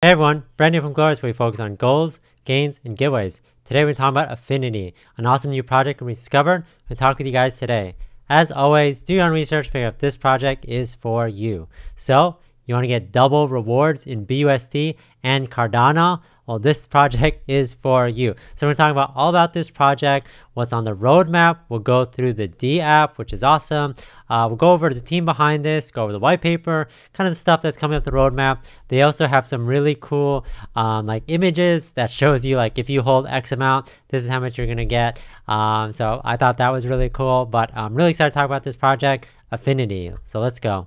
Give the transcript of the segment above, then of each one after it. Hey everyone, Brandon from Goalorious, where we focus on goals, gains, and giveaways. Today we're talking about Affinity, an awesome new project we discovered. We'll talk with you guys today. As always, do your own research, figure out if this project is for you. So, you want to get double rewards in BUSD and Cardano? Well, this project is for you. So we're talking about all about this project, what's on the roadmap. We'll go through the D app, which is awesome. We'll go over the team behind this, go over the white paper, kind of the stuff that's coming up the roadmap. They also have some really cool like images that shows you like if you hold X amount, this is how much you're gonna get. So I thought that was really cool, but I'm really excited to talk about this project, Affinity. So let's go.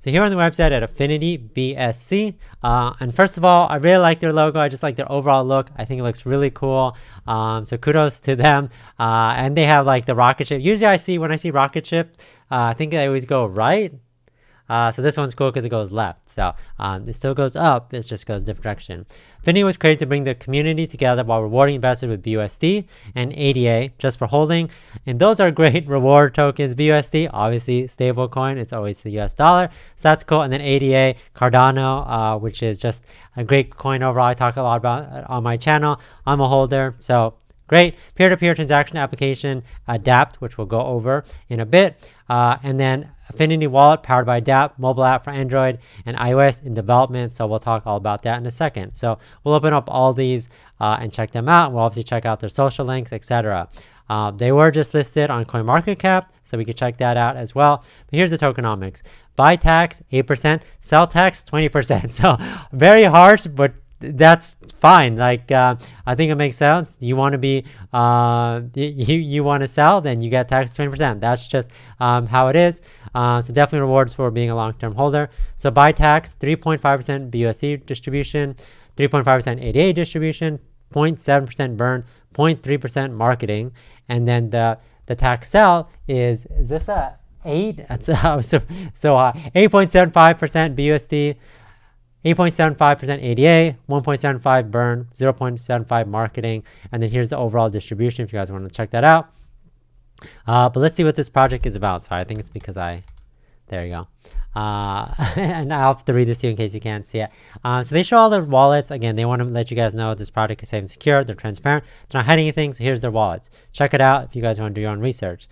So here on the website at Affinity BSC, and first of all, I really like their logo. I just like their overall look. I think it looks really cool. So kudos to them. And they have like the rocket ship. Usually when I see rocket ship, I think they always go right. So this one's cool because it goes left. So it still goes up, it just goes different direction. Affinity was created to bring the community together while rewarding investors with BUSD and ADA just for holding. And those are great reward tokens. BUSD, obviously stable coin, it's always the US dollar. So that's cool. And then ADA, Cardano, which is just a great coin overall. I talk a lot about it on my channel. I'm a holder. So great. Peer-to-peer transaction application, ADAPT, which we'll go over in a bit. And then Affinity Wallet powered by ADAPT, mobile app for Android and iOS in development. So we'll talk all about that in a second. So we'll open up all these and check them out. We'll obviously check out their social links, etc. They were just listed on CoinMarketCap, so we could check that out as well. But here's the tokenomics. Buy tax, 8%, sell tax, 20%. So very harsh, but that's fine. Like I think it makes sense. You want to be you want to sell, then you get taxed 20%. That's just how it is. So definitely rewards for being a long-term holder. So buy tax, 3.5% BUSD distribution, 3.5% ADA distribution, 0.7% burn, 0.3% marketing, and then the tax sell is this a 8? That's so 8.75% BUSD, 8.75% ADA, 1.75 burn, 0.75 marketing, and then here's the overall distribution if you guys want to check that out. But let's see what this project is about. Sorry, I think it's because there you go. And I'll have to read this to you in case you can't see it. So they show all their wallets. Again, they want to let you guys know this project is safe and secure. They're transparent. They're not hiding anything. So here's their wallets. Check it out if you guys want to do your own research.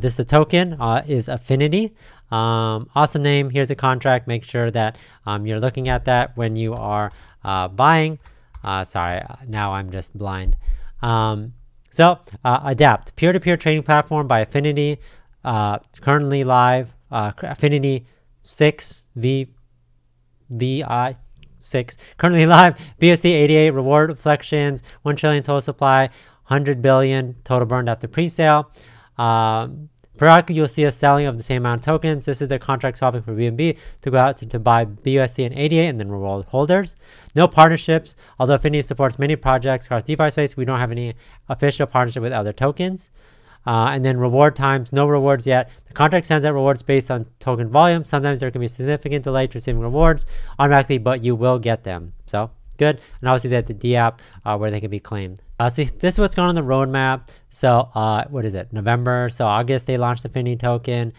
This the token is Affinity. Awesome name. Here's a contract. Make sure that you're looking at that when you are buying. Sorry, now I'm just blind. So ADAPT, peer-to-peer trading platform by Affinity, currently live. Affinity 6 VI 6 currently live. BSD 88 reward reflections, 1 trillion total supply, 100 billion total burned after pre-sale. Periodically you'll see a selling of the same amount of tokens. This is the contract swapping for BNB to go out to buy BUSD and ADA and then reward holders. No partnerships. Although Affinity supports many projects across DeFi space, we don't have any official partnership with other tokens. And then reward times, no rewards yet. The contract sends out rewards based on token volume. Sometimes there can be a significant delay to receiving rewards automatically, but you will get them. So good. And obviously they have the D app where they can be claimed. So this is what's going on the roadmap. So what is it? November. So August they launched Affinity token.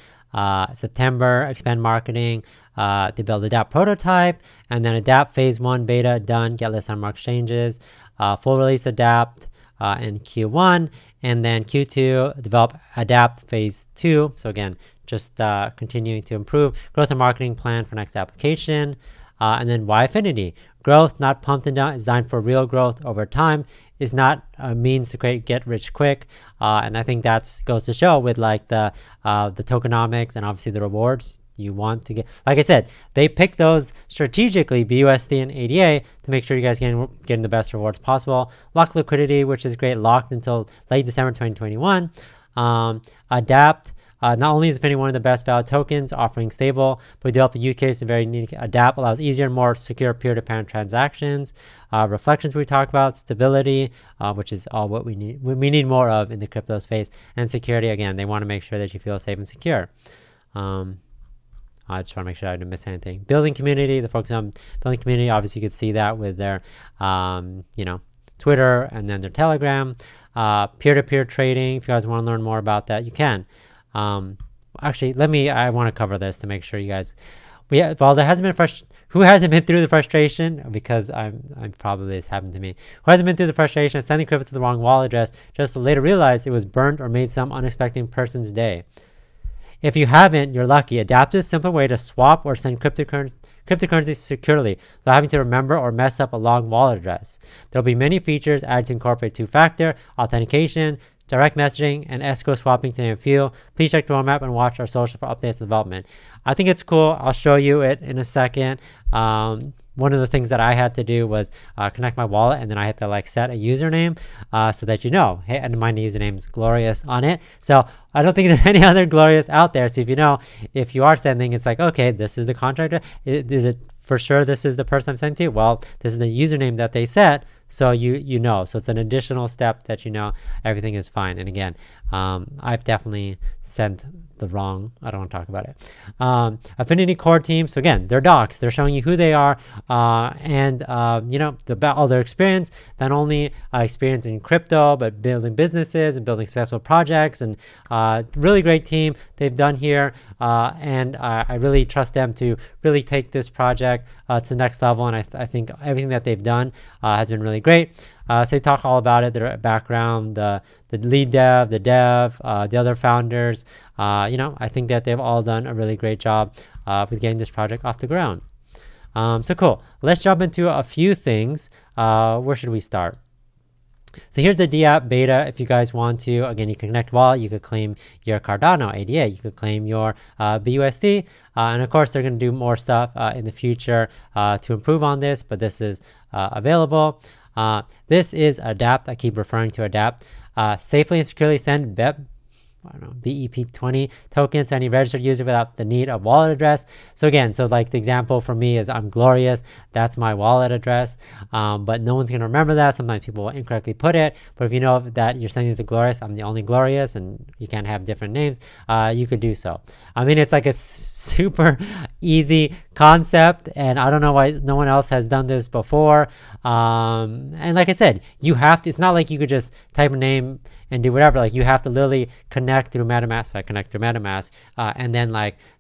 September expand marketing. They build ADAPT prototype and then ADAPT phase 1 beta done. Get listed on market exchanges. Full release ADAPT in Q1. And then Q2, develop ADAPT phase 2. So again, just continuing to improve. Growth and marketing plan for next application. And then why Affinity? Growth, not pumped and down, designed for real growth over time, is not a means to create get rich quick. And I think that goes to show with like the tokenomics and obviously the rewards. You want to get, like I said, they pick those strategically, BUSD and ADA, to make sure you guys are getting the best rewards possible. Lock liquidity, which is great, locked until late December 2021. ADAPT, not only is Affinity one of the best valid tokens, offering stable, but we developed a use case and very unique. ADAPT allows easier and more secure peer-to-peer transactions. Reflections we talked about, stability, which is all what we need. We need more of in the crypto space, and security. Again, they want to make sure that you feel safe and secure. I just want to make sure I didn't miss anything. Building community, the focus on building community. Obviously, you could see that with their, Twitter, and then their Telegram. Peer-to-peer trading, if you guys want to learn more about that, you can. Actually, I want to cover this to make sure you guys, well, there hasn't been who hasn't been through the frustration, because I'm probably, this happened to me, who hasn't been through the frustration of sending crypto to the wrong wallet address just to later realize it was burnt or made some unexpected person's day. If you haven't, you're lucky. ADAPT is a simple way to swap or send cryptocurrency securely without having to remember or mess up a long wallet address. There'll be many features added to incorporate two-factor authentication, direct messaging, and escrow swapping to name a few. Please check the roadmap and watch our social for updates and development. I think it's cool. I'll show you it in a second. One of the things that I had to do was connect my wallet, and then I had to set a username so that you know. Hey, and my username is Goalorious on it. So I don't think there's any other Goalorious out there. So if you know, if you are sending, it's like, okay, this is the contractor. Is it for sure this is the person I'm sending to? Well, this is the username that they set. So you know. So it's an additional step that you know everything is fine. And again, I've definitely sent the wrong, I don't want to talk about it. Affinity core team. So again, they're docs. They're showing you who they are you know, all their experience. Not only experience in crypto, but building businesses and building successful projects. And really great team they've done here. I really trust them to really take this project to the next level. And I think everything that they've done has been really great. So they talk all about it, their background, the lead dev, the dev, the other founders. You know, I think that they've all done a really great job with getting this project off the ground. So cool. Let's jump into a few things. Where should we start? So here's the DApp beta. If you guys want to, again, you can connect wallet, you could claim your Cardano ADA, you could claim your BUSD, and of course they're going to do more stuff in the future to improve on this, but this is available. This is ADAPT. I keep referring to ADAPT. Safely and securely send BEP20 tokens to any registered user without the need of wallet address. So again, so like the example for me is I'm Goalorious. That's my wallet address. But no one's going to remember that. Sometimes people will incorrectly put it. But if you know that you're sending it to Goalorious, I'm the only Goalorious, and you can't have different names, you could do so. I mean, it's like a super easy concept, and I don't know why no one else has done this before. And like I said, you have to, it's not like you could just type a name and do whatever. Like, you have to literally connect through MetaMask. So I connect through MetaMask and then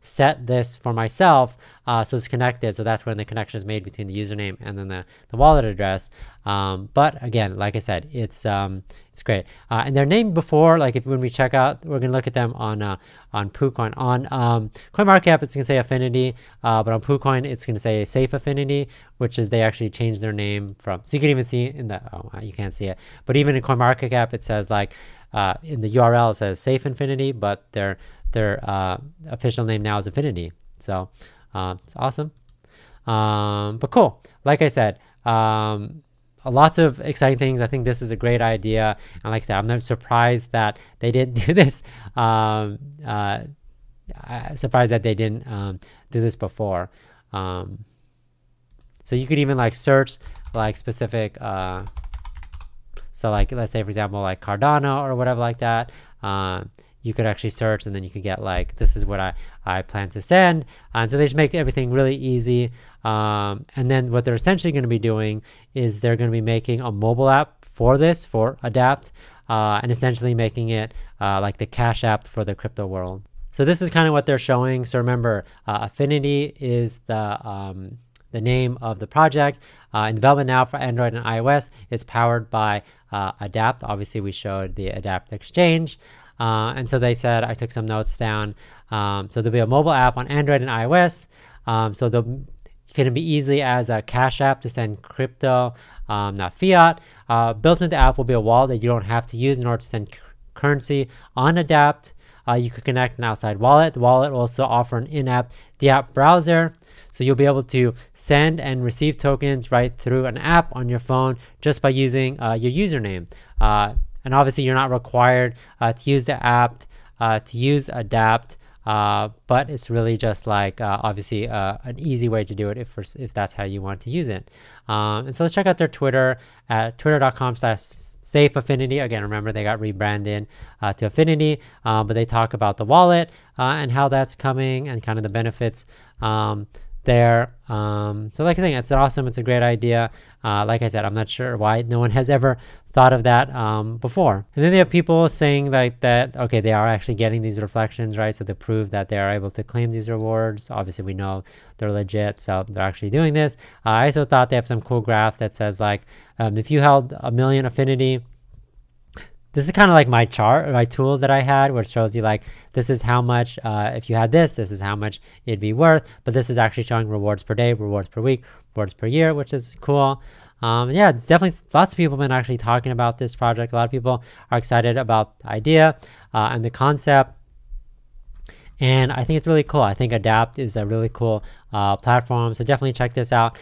set this for myself so it's connected. So that's when the connection is made between the username and then the wallet address. But again, like I said, it's great. And their name before, when we check out, we're gonna look at them on PooCoin. On CoinMarketCap, it's gonna say Affinity, but on PooCoin, it's gonna say Safe Affinity, which is they actually changed their name from. So you can even see in the, oh, you can't see it, but even in CoinMarketCap, it says in the URL it says Safe Infinity, but their official name now is Affinity. So it's awesome. But cool, like I said. Lots of exciting things. I think this is a great idea, and like I said, I'm not surprised that they didn't do this. Surprised that they didn't do this before. So you could even search specific. So let's say for example Cardano or whatever like that. You could actually search, and then you could get this is what I plan to send. So they just make everything really easy. And then what they're essentially going to be doing is they're going to be making a mobile app for this, for ADAPT, and essentially making it like the Cash App for the crypto world. So this is kind of what they're showing. So remember, Affinity is the name of the project. In development now for Android and iOS. It's powered by ADAPT. Obviously, we showed the ADAPT exchange. And so they said, I took some notes down. So there'll be a mobile app on Android and iOS. So they'll can be easily as a Cash App to send crypto, not fiat. Built into the app will be a wallet that you don't have to use in order to send currency on ADAPT. You could connect an outside wallet. The wallet will also offer an in-app DApp browser. So you'll be able to send and receive tokens right through an app on your phone just by using your username. And obviously you're not required to use the app, to use ADAPT, but it's really just obviously an easy way to do it if that's how you want to use it. And so let's check out their Twitter at twitter.com/safeaffinity. Again, remember they got rebranded to Affinity, but they talk about the wallet and how that's coming and kind of the benefits there. So like I think it's awesome. It's a great idea. Like I said, I'm not sure why no one has ever thought of that before. And then they have people saying like that, okay, they are actually getting these reflections, right? So to prove that they are able to claim these rewards, obviously we know they're legit, so they're actually doing this. I also thought they have some cool graphs that says like, if you held 1 million Affinity, this is kind of like my chart, my tool that I had, where it shows you like, this is how much, if you had this, this is how much it'd be worth, but this is actually showing rewards per day, rewards per week, rewards per year, which is cool. Yeah, it's definitely lots of people have been actually talking about this project. A lot of people are excited about the idea and the concept. And I think it's really cool. I think ADAPT is a really cool platform. So definitely check this out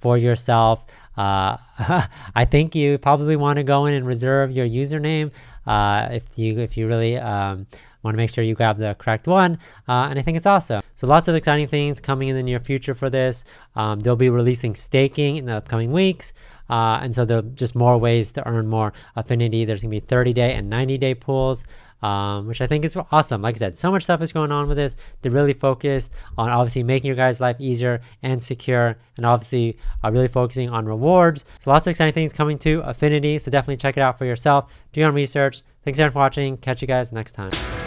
for yourself. I think you probably want to go in and reserve your username if you really want to make sure you grab the correct one. And I think it's awesome. So lots of exciting things coming in the near future for this. They'll be releasing staking in the upcoming weeks. And so there's just more ways to earn more Affinity. There's going to be 30-day and 90-day pools. Which I think is awesome. Like I said, so much stuff is going on with this. They're really focused on obviously making your guys' life easier and secure, and obviously really focusing on rewards. So lots of exciting things coming to Affinity, so definitely check it out for yourself. Do your own research. Thanks again for watching. Catch you guys next time.